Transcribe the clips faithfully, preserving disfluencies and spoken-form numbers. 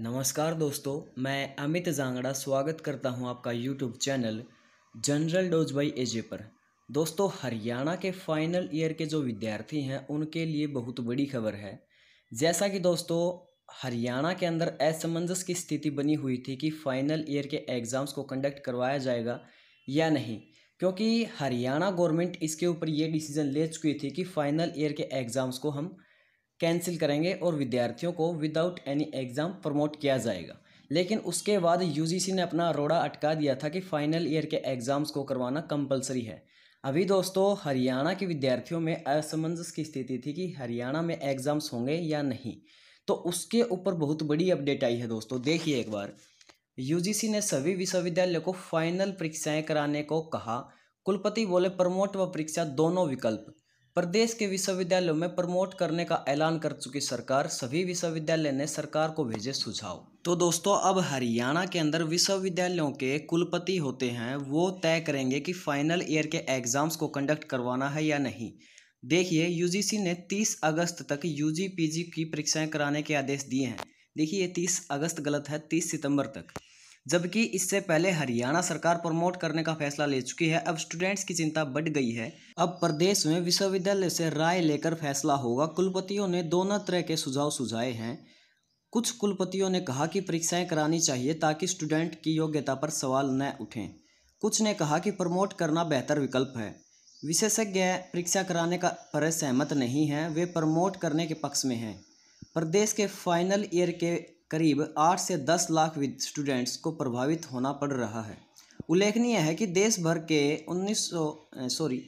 नमस्कार दोस्तों, मैं अमित जांगड़ा स्वागत करता हूं आपका YouTube channel general dose by AG पर। दोस्तों, हरियाणा के फाइनल ईयर के जो विद्यार्थी हैं उनके लिए बहुत बड़ी खबर है। जैसा कि दोस्तों हरियाणा के अंदर असमंजस की स्थिति बनी हुई थी कि फाइनल ईयर के एग्ज़ाम्स को कंडक्ट करवाया जाएगा या नहीं, क्योंकि हरियाणा गवर्नमेंट इसके ऊपर ये डिसीज़न ले चुकी थी कि फाइनल ईयर के एग्ज़ाम्स को हम कैंसिल करेंगे और विद्यार्थियों को विदाउट एनी एग्ज़ाम प्रमोट किया जाएगा। लेकिन उसके बाद यूजीसी ने अपना रोड़ा अटका दिया था कि फ़ाइनल ईयर के एग्ज़ाम्स को करवाना कंपलसरी है। अभी दोस्तों हरियाणा के विद्यार्थियों में असमंजस की स्थिति थी कि हरियाणा में एग्ज़ाम्स होंगे या नहीं, तो उसके ऊपर बहुत बड़ी अपडेट आई है। दोस्तों देखिए एक बार, यूजीसी ने सभी विश्वविद्यालयों को फाइनल परीक्षाएं कराने को कहा। कुलपति बोले प्रमोट व परीक्षा दोनों विकल्प। प्रदेश के विश्वविद्यालयों में प्रमोट करने का ऐलान कर चुकी सरकार, सभी विश्वविद्यालय ने सरकार को भेजे सुझाव। तो दोस्तों अब हरियाणा के अंदर विश्वविद्यालयों के कुलपति होते हैं वो तय करेंगे कि फाइनल ईयर के एग्ज़ाम्स को कंडक्ट करवाना है या नहीं। देखिए यूजीसी ने तीस अगस्त तक यूजीपीजी की परीक्षाएं कराने के आदेश दिए हैं। देखिए ये तीस अगस्त गलत है, तीस सितंबर तक, जबकि इससे पहले हरियाणा सरकार प्रमोट करने का फैसला ले चुकी है। अब स्टूडेंट्स की चिंता बढ़ गई है। अब प्रदेश में विश्वविद्यालय से राय लेकर फैसला होगा। कुलपतियों ने दोनों तरह के सुझाव सुझाए हैं। कुछ कुलपतियों ने कहा कि परीक्षाएं करानी चाहिए ताकि स्टूडेंट की योग्यता पर सवाल न उठें। कुछ ने कहा कि प्रमोट करना बेहतर विकल्प है। विशेषज्ञ परीक्षा कराने का पर सहमत नहीं हैं, वे प्रमोट करने के पक्ष में हैं। प्रदेश के फाइनल ईयर के करीब आठ से दस लाख स्टूडेंट्स को प्रभावित होना पड़ रहा है। उल्लेखनीय है कि देश भर के उन्नीस सौ सॉरी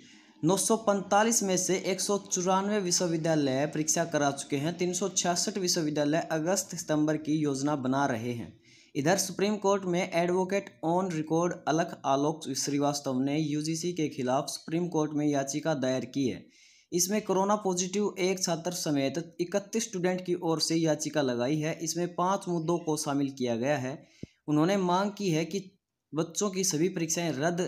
नौ सौ पैंतालीस में से एक सौ चौरानवे विश्वविद्यालय परीक्षा करा चुके हैं। तीन सौ छियासठ विश्वविद्यालय अगस्त सितंबर की योजना बना रहे हैं। इधर सुप्रीम कोर्ट में advocate on record Alakh Alok Srivastava ने यूजीसी के खिलाफ सुप्रीम कोर्ट में याचिका दायर की है। इसमें कोरोना पॉजिटिव एक छात्र समेत इकतीस स्टूडेंट की ओर से याचिका लगाई है। इसमें पांच मुद्दों को शामिल किया गया है। उन्होंने मांग की है कि बच्चों की सभी परीक्षाएं रद्द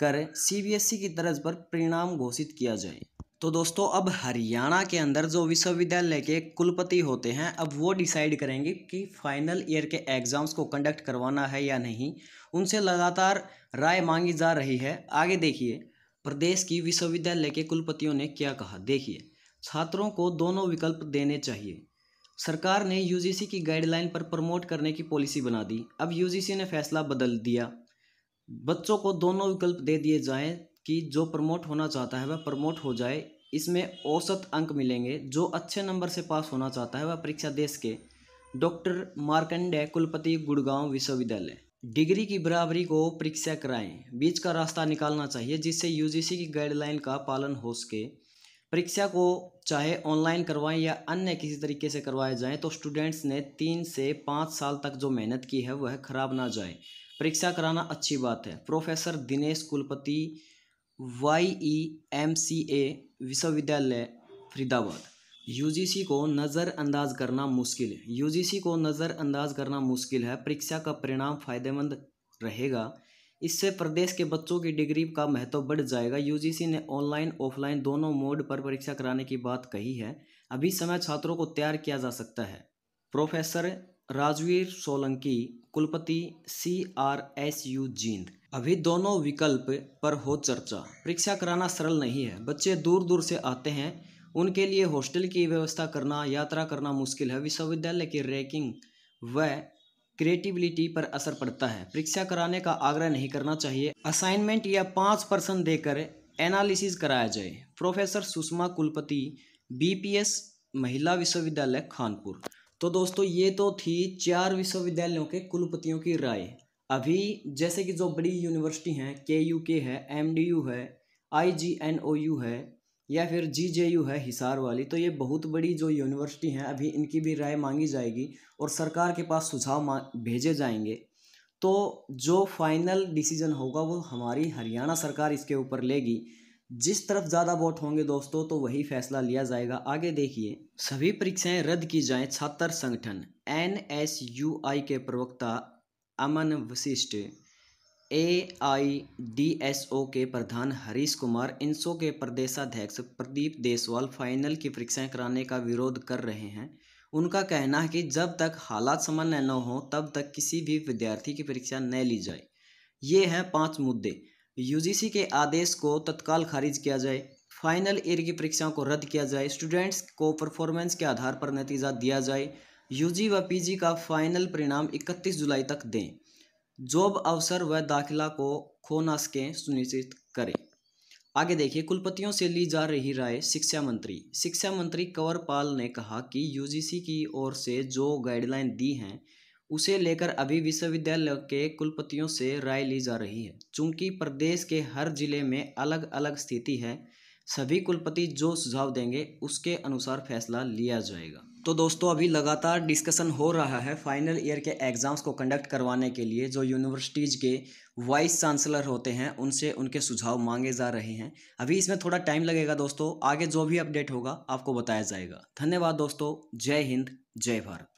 कर सीबीएसई की तर्ज पर परिणाम घोषित किया जाए। तो दोस्तों अब हरियाणा के अंदर जो विश्वविद्यालय के कुलपति होते हैं अब वो डिसाइड करेंगे कि फाइनल ईयर के एग्ज़ाम्स को कंडक्ट करवाना है या नहीं। उनसे लगातार राय मांगी जा रही है। आगे देखिए प्रदेश की विश्वविद्यालय के कुलपतियों ने क्या कहा। देखिए, छात्रों को दोनों विकल्प देने चाहिए। सरकार ने यूजीसी की गाइडलाइन पर प्रमोट करने की पॉलिसी बना दी। अब यूजीसी ने फैसला बदल दिया। बच्चों को दोनों विकल्प दे दिए जाएं कि जो प्रमोट होना चाहता है वह प्रमोट हो जाए। इसमें औसत अंक मिलेंगे। जो अच्छे नंबर से पास होना चाहता है वह परीक्षा दे सके। डॉक्टर मार्कंडे, कुलपति गुड़गांव विश्वविद्यालय। डिग्री की बराबरी को परीक्षा कराएं, बीच का रास्ता निकालना चाहिए जिससे यूजीसी की गाइडलाइन का पालन हो सके। परीक्षा को चाहे ऑनलाइन करवाएं या अन्य किसी तरीके से करवाए जाएं तो स्टूडेंट्स ने तीन से पाँच साल तक जो मेहनत की है वह खराब ना जाए। परीक्षा कराना अच्छी बात है। प्रोफेसर दिनेश, कुलपति वाई ई एम सी ए विश्वविद्यालय फरीदाबाद। यूजीसी को नज़रअंदाज करना मुश्किल है। यूजीसी को नज़रअंदाज करना मुश्किल है। परीक्षा का परिणाम फायदेमंद रहेगा। इससे प्रदेश के बच्चों की डिग्री का महत्व बढ़ जाएगा। यूजीसी ने ऑनलाइन ऑफलाइन दोनों मोड पर परीक्षा कराने की बात कही है। अभी समय छात्रों को तैयार किया जा सकता है। प्रोफेसर राजवीर सोलंकी, कुलपति सी आर एस यू। अभी दोनों विकल्प पर हो चर्चा। परीक्षा कराना सरल नहीं है। बच्चे दूर दूर से आते हैं, उनके लिए हॉस्टल की व्यवस्था करना, यात्रा करना मुश्किल है। विश्वविद्यालय की रैंकिंग व क्रिएटिविटी पर असर पड़ता है। परीक्षा कराने का आग्रह नहीं करना चाहिए। असाइनमेंट या पाँच परसेंट देकर एनालिसिस कराया जाए। प्रोफेसर सुषमा, कुलपति बीपीएस महिला विश्वविद्यालय खानपुर। तो दोस्तों ये तो थी चार विश्वविद्यालयों के कुलपतियों की राय। अभी जैसे कि जो बड़ी यूनिवर्सिटी हैं, के यू के है, एमडीयू है, आईजीएनओयू है या फिर जी जे यू है हिसार वाली, तो ये बहुत बड़ी जो यूनिवर्सिटी हैं अभी इनकी भी राय मांगी जाएगी और सरकार के पास सुझाव भेजे जाएंगे। तो जो फाइनल डिसीजन होगा वो हमारी हरियाणा सरकार इसके ऊपर लेगी। जिस तरफ ज़्यादा वोट होंगे दोस्तों तो वही फैसला लिया जाएगा। आगे देखिए, सभी परीक्षाएं रद्द की जाएं। छात्र संगठन एन एस यू आई के प्रवक्ता Aman Vashisht, A I D S O के प्रधान हरीश कुमार, इन सो के प्रदेशाध्यक्ष प्रदीप देशवाल फाइनल की परीक्षाएं कराने का विरोध कर रहे हैं। उनका कहना है कि जब तक हालात सामान्य न हो तब तक किसी भी विद्यार्थी की परीक्षा न ली जाए। ये हैं पांच मुद्दे। यूजीसी के आदेश को तत्काल खारिज किया जाए, फाइनल ईयर की परीक्षाओं को रद्द किया जाए, स्टूडेंट्स को परफॉर्मेंस के आधार पर नतीजा दिया जाए, यूजी व पीजी का फाइनल परिणाम इकतीस जुलाई तक दें, जॉब अवसर व दाखिला को खो न सकें सुनिश्चित करें। आगे देखिए, कुलपतियों से ली जा रही राय। शिक्षा मंत्री शिक्षा मंत्री कंवर पाल ने कहा कि यूजीसी की ओर से जो गाइडलाइन दी हैं उसे लेकर अभी विश्वविद्यालय के कुलपतियों से राय ली जा रही है। चूंकि प्रदेश के हर जिले में अलग अलग स्थिति है, सभी कुलपति जो सुझाव देंगे उसके अनुसार फैसला लिया जाएगा। तो दोस्तों, अभी लगातार डिस्कशन हो रहा है फाइनल ईयर के एग्ज़ाम्स को कंडक्ट करवाने के लिए। जो यूनिवर्सिटीज़ के वाइस चांसलर होते हैं उनसे उनके सुझाव मांगे जा रहे हैं। अभी इसमें थोड़ा टाइम लगेगा दोस्तों। आगे जो भी अपडेट होगा आपको बताया जाएगा। धन्यवाद दोस्तों। जय हिंद, जय भारत।